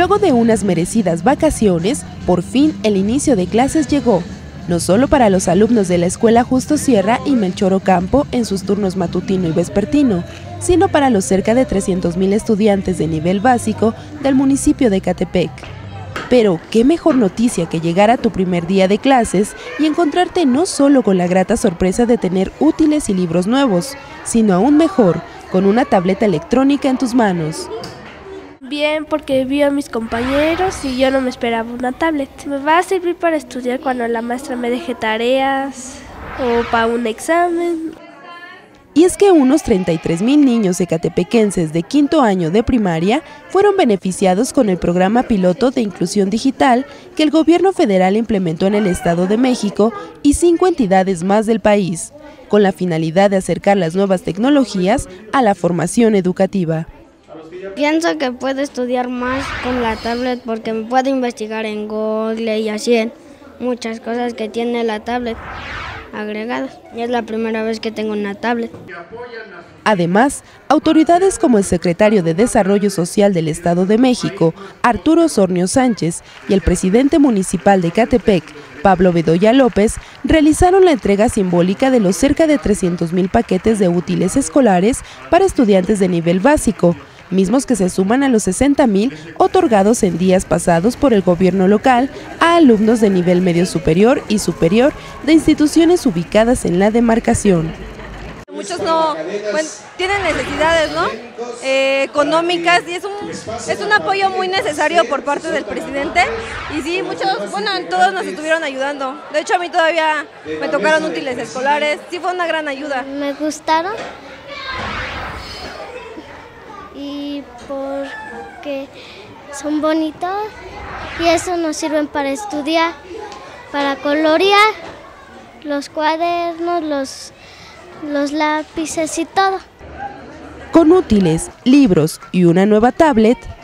Luego de unas merecidas vacaciones, por fin el inicio de clases llegó, no solo para los alumnos de la Escuela Justo Sierra y Melchor Ocampo en sus turnos matutino y vespertino, sino para los cerca de 300.000 estudiantes de nivel básico del municipio de Ecatepec. Pero qué mejor noticia que llegar a tu primer día de clases y encontrarte no solo con la grata sorpresa de tener útiles y libros nuevos, sino aún mejor, con una tableta electrónica en tus manos. Bien, porque vi a mis compañeros y yo no me esperaba una tablet. Me va a servir para estudiar cuando la maestra me deje tareas o para un examen. Y es que unos 33.000 niños ecatepequenses de quinto año de primaria fueron beneficiados con el programa piloto de inclusión digital que el gobierno federal implementó en el Estado de México y 5 entidades más del país, con la finalidad de acercar las nuevas tecnologías a la formación educativa. Pienso que puedo estudiar más con la tablet porque me puedo investigar en Google y así en muchas cosas que tiene la tablet agregadas. Y es la primera vez que tengo una tablet. Además, autoridades como el secretario de Desarrollo Social del Estado de México, Arturo Osornio Sánchez, y el presidente municipal de Ecatepec, Pablo Bedolla López, realizaron la entrega simbólica de los cerca de 300.000 paquetes de útiles escolares para estudiantes de nivel básico, mismos que se suman a los 60.000 otorgados en días pasados por el gobierno local a alumnos de nivel medio superior y superior de instituciones ubicadas en la demarcación. Muchos no, bueno, tienen necesidades, ¿no? Económicas, y es un apoyo muy necesario por parte del presidente. Y sí, muchos, bueno, todos nos estuvieron ayudando. De hecho, a mí todavía me tocaron útiles escolares, sí fue una gran ayuda. Me gustaron. Y porque son bonitos y eso nos sirven para estudiar, para colorear los cuadernos, los lápices y todo. Con útiles, libros y una nueva tablet,